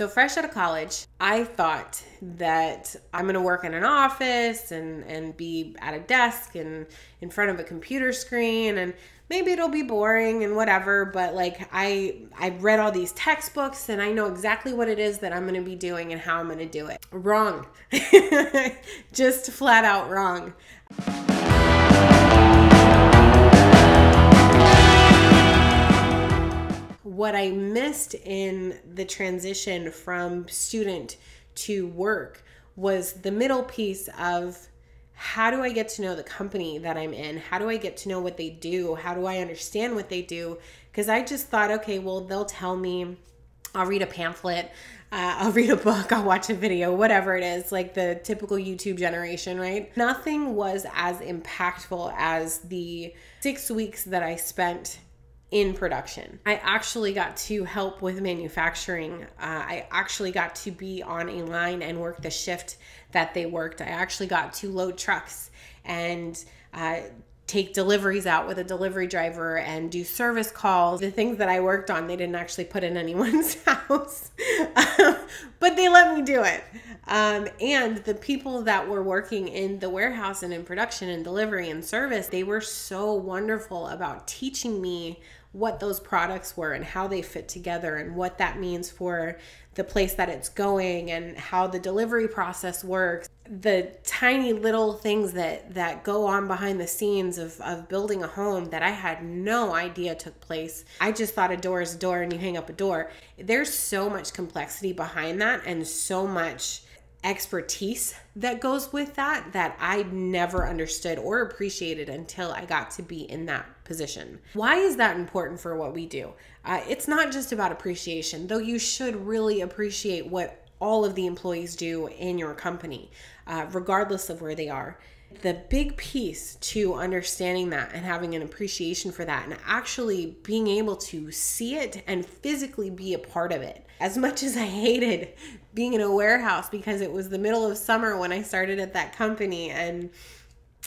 So fresh out of college, I thought that I'm going to work in an office and be at a desk and in front of a computer screen, and maybe it'll be boring and whatever, but like I read all these textbooks and I know exactly what it is that I'm going to be doing and how I'm going to do it. Wrong. Just flat out wrong. What I missed in the transition from student to work was the middle piece of how do I get to know the company that I'm in? How do I get to know what they do? How do I understand what they do? Because I just thought, okay, well, they'll tell me, I'll read a pamphlet, I'll read a book, I'll watch a video, whatever it is, like the typical YouTube generation, right? Nothing was as impactful as the 6 weeks that I spent in production. I actually got to help with manufacturing. I actually got to be on a line and work the shift that they worked. I actually got to load trucks and take deliveries out with a delivery driver and do service calls. The things that I worked on, they didn't actually put in anyone's house, but they let me do it. And the people that were working in the warehouse and in production and delivery and service, they were so wonderful about teaching me what those products were and how they fit together and what that means for the place that it's going and how the delivery process works. The tiny little things that go on behind the scenes of building a home that I had no idea took place. I just thought a door is a door and you hang up a door. There's so much complexity behind that and so much expertise that goes with that I never understood or appreciated until I got to be in that position. Why is that important for what we do? It's not just about appreciation, though you should really appreciate what all of the employees do in your company, regardless of where they are. The big piece to understanding that and having an appreciation for that and actually being able to see it and physically be a part of it. As much as I hated being in a warehouse because it was the middle of summer when I started at that company and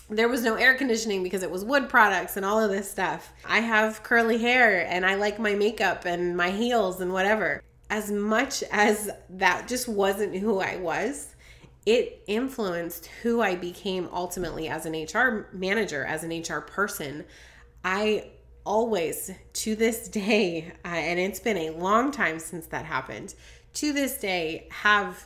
there was no air conditioning because it was wood products and all of this stuff. I have curly hair and I like my makeup and my heels and whatever. As much as that just wasn't who I was, it influenced who I became ultimately as an HR manager, as an HR person. I always, to this day, and it's been a long time since that happened, to this day have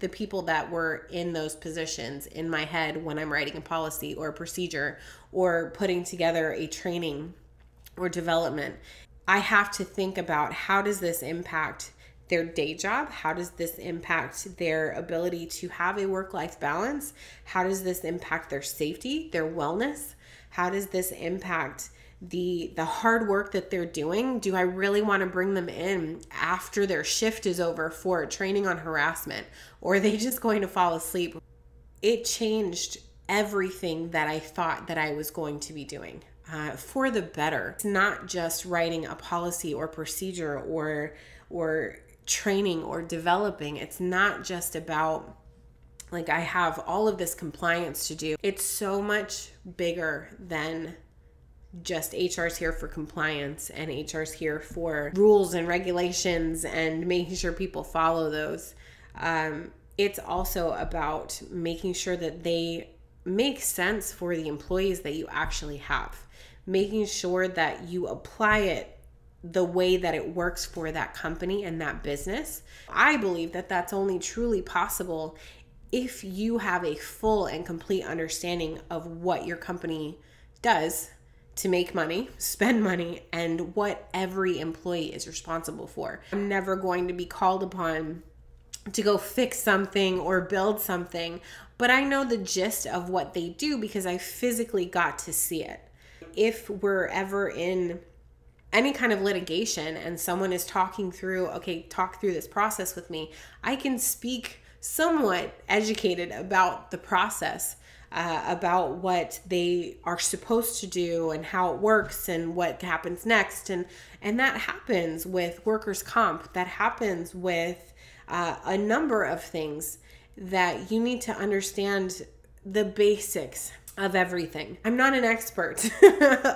the people that were in those positions in my head when I'm writing a policy or a procedure or putting together a training or development. I have to think about how does this impact their day job? How does this impact their ability to have a work-life balance? How does this impact their safety, their wellness? How does this impact the hard work that they're doing? Do I really want to bring them in after their shift is over for training on harassment? Or are they just going to fall asleep? It changed everything that I thought that I was going to be doing for the better. It's not just writing a policy or procedure or training or developing. It's not just about like I have all of this compliance to do. It's so much bigger than just HR's here for compliance and HR's here for rules and regulations and making sure people follow those. It's also about making sure that they make sense for the employees that you actually have, making sure that you apply it the way that it works for that company and that business. I believe that that's only truly possible if you have a full and complete understanding of what your company does to make money, spend money, and what every employee is responsible for. I'm never going to be called upon to go fix something or build something, but I know the gist of what they do because I physically got to see it. If we're ever in any kind of litigation and someone is talking through, okay, talk through this process with me, I can speak somewhat educated about the process, about what they are supposed to do and how it works and what happens next. And that happens with workers' comp. That happens with a number of things that you need to understand the basics of everything. I'm not an expert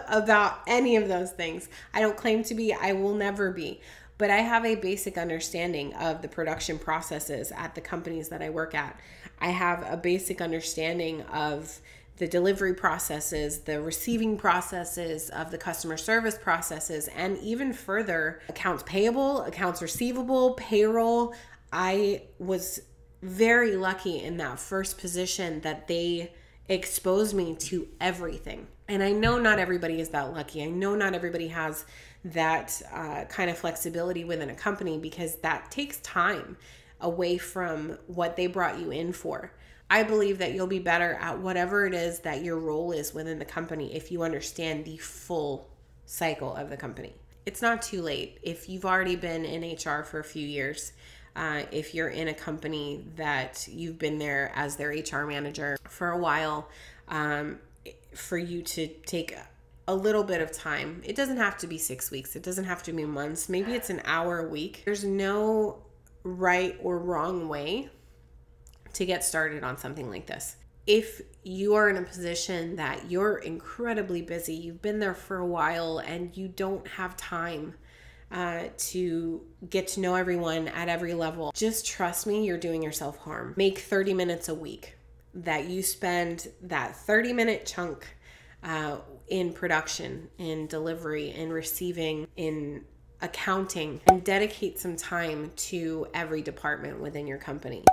about any of those things. I don't claim to be, I will never be, but I have a basic understanding of the production processes at the companies that I work at. I have a basic understanding of the delivery processes, the receiving processes, of the customer service processes, and even further, accounts payable, accounts receivable, payroll. I was very lucky in that first position that they exposed me to everything. And I know not everybody is that lucky. I know not everybody has that kind of flexibility within a company, because that takes time away from what they brought you in for. I believe that you'll be better at whatever it is that your role is within the company if you understand the full cycle of the company. It's not too late. If you've already been in HR for a few years, if you're in a company that you've been there as their HR manager for a while, for you to take a little bit of time. It doesn't have to be 6 weeks. It doesn't have to be months. Maybe it's an hour a week. There's no right or wrong way to get started on something like this. If you are in a position that you're incredibly busy, you've been there for a while, and you don't have time to get to know everyone at every level, just trust me, you're doing yourself harm. Make 30 minutes a week that you spend, that 30-minute chunk in production, in delivery, in receiving, in accounting, and dedicate some time to every department within your company.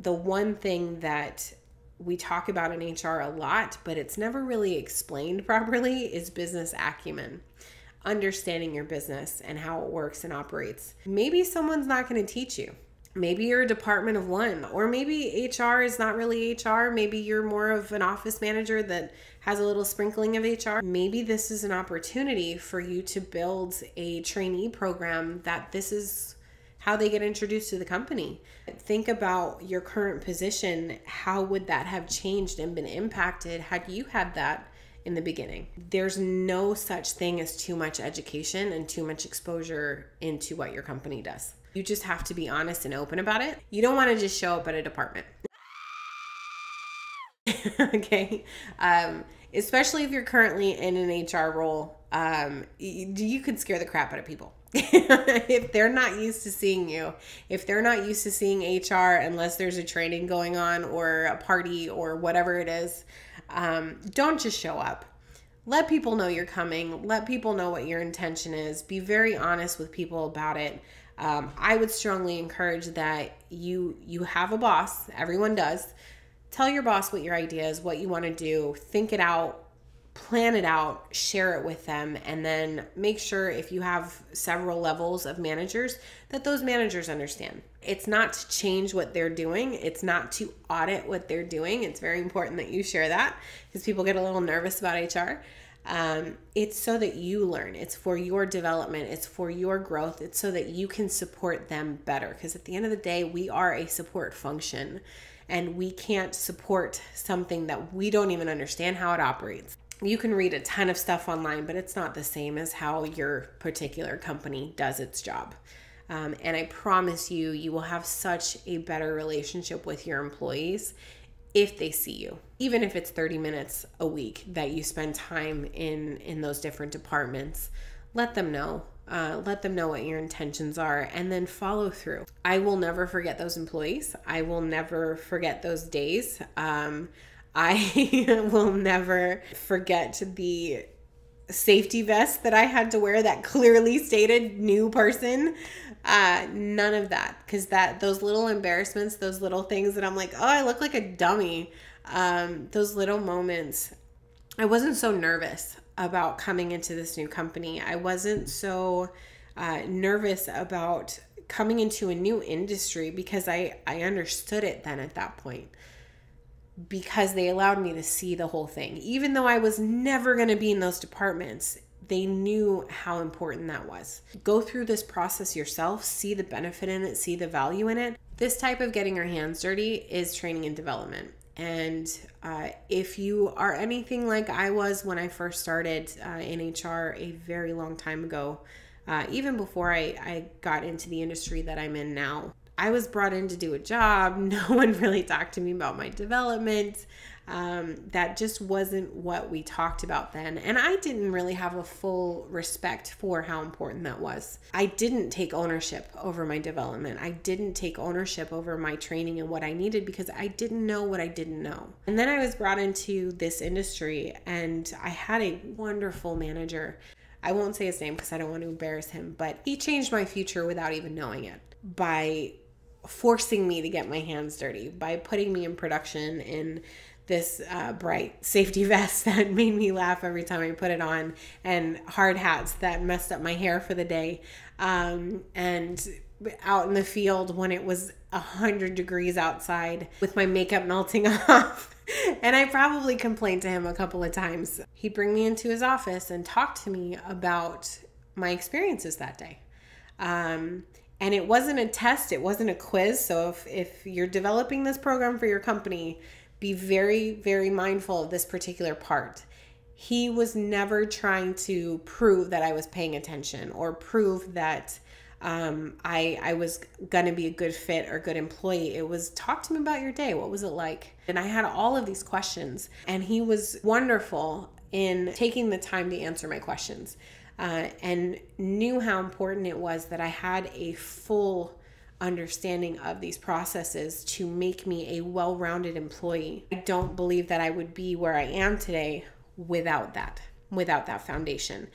The one thing that we talk about in HR a lot, but it's never really explained properly, is business acumen. Understanding your business and how it works and operates. Maybe someone's not going to teach you. Maybe you're a department of one, or maybe HR is not really HR. Maybe you're more of an office manager that has a little sprinkling of HR. Maybe this is an opportunity for you to build a trainee program that this is how they get introduced to the company. Think about your current position. How would that have changed and been impacted had you had that in the beginning? There's no such thing as too much education and too much exposure into what your company does. You just have to be honest and open about it. You don't want to just show up at a department. Okay. Especially if you're currently in an HR role, you could scare the crap out of people. If they're not used to seeing you, if they're not used to seeing HR, unless there's a training going on or a party or whatever it is, don't just show up. Let people know you're coming. Let people know what your intention is. Be very honest with people about it. I would strongly encourage that you have a boss. Everyone does. Tell your boss what your idea is, what you want to do. Think it out. Plan it out, share it with them, and then make sure if you have several levels of managers that those managers understand. It's not to change what they're doing. It's not to audit what they're doing. It's very important that you share that, because people get a little nervous about HR. It's so that you learn. It's for your development. It's for your growth. It's so that you can support them better, because at the end of the day, we are a support function, and we can't support something that we don't even understand how it operates. You can read a ton of stuff online, but it's not the same as how your particular company does its job. And I promise you, you will have such a better relationship with your employees if they see you. Even if it's 30 minutes a week that you spend time in those different departments, let them know. Let them know what your intentions are, and then follow through. I will never forget those employees. I will never forget those days. I will never forget the safety vest that I had to wear that clearly stated new person. None of that, because those little embarrassments, those little things that I'm like, oh, I look like a dummy. Those little moments, I wasn't so nervous about coming into this new company. I wasn't so nervous about coming into a new industry, because I understood it then at that point, because they allowed me to see the whole thing. Even though I was never going to be in those departments, they knew how important that was. Go through this process yourself, see the benefit in it, see the value in it. This type of getting your hands dirty is training and development. And if you are anything like I was when I first started in HR a very long time ago, even before I got into the industry that I'm in now, I was brought in to do a job. No one really talked to me about my development. That just wasn't what we talked about then. And I didn't really have a full respect for how important that was. I didn't take ownership over my development. I didn't take ownership over my training and what I needed because I didn't know what I didn't know. And then I was brought into this industry and I had a wonderful manager. I won't say his name because I don't want to embarrass him, but he changed my future without even knowing it by forcing me to get my hands dirty, by putting me in production in this bright safety vest that made me laugh every time I put it on, and hard hats that messed up my hair for the day, and out in the field when it was 100 degrees outside with my makeup melting off. And I probably complained to him a couple of times. He'd bring me into his office and talk to me about my experiences that day. And it wasn't a test, it wasn't a quiz. So if you're developing this program for your company, be very, very mindful of this particular part. He was never trying to prove that I was paying attention or prove that I was going to be a good fit or good employee. It was, talk to me about your day. What was it like? And I had all of these questions, and he was wonderful in taking the time to answer my questions, and knew how important it was that I had a full understanding of these processes to make me a well-rounded employee. I don't believe that I would be where I am today without that foundation,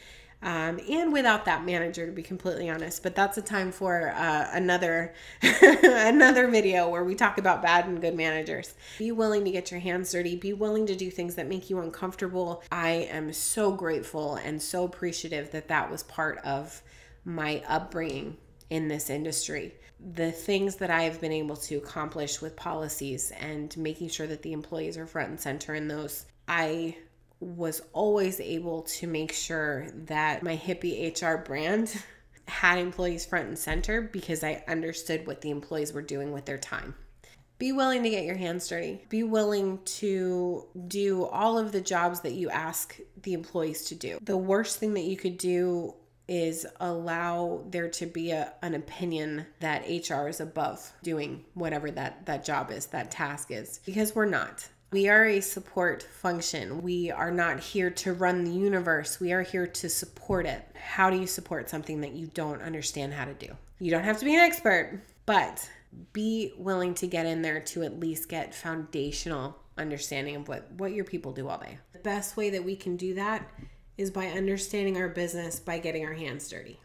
and without that manager, to be completely honest. But that's a time for another video where we talk about bad and good managers. Be willing to get your hands dirty. Be willing to do things that make you uncomfortable. I am so grateful and so appreciative that that was part of my upbringing in this industry. The things that I have been able to accomplish with policies and making sure that the employees are front and center in those. I was always able to make sure that my hippie HR brand had employees front and center because I understood what the employees were doing with their time. Be willing to get your hands dirty. Be willing to do all of the jobs that you ask the employees to do. The worst thing that you could do is allow there to be an opinion that HR is above doing whatever that job is, that task is, because we're not. We are a support function. We are not here to run the universe. We are here to support it. How do you support something that you don't understand how to do? You don't have to be an expert, but be willing to get in there to at least get foundational understanding of what your people do all day. The best way that we can do that is by understanding our business, by getting our hands dirty.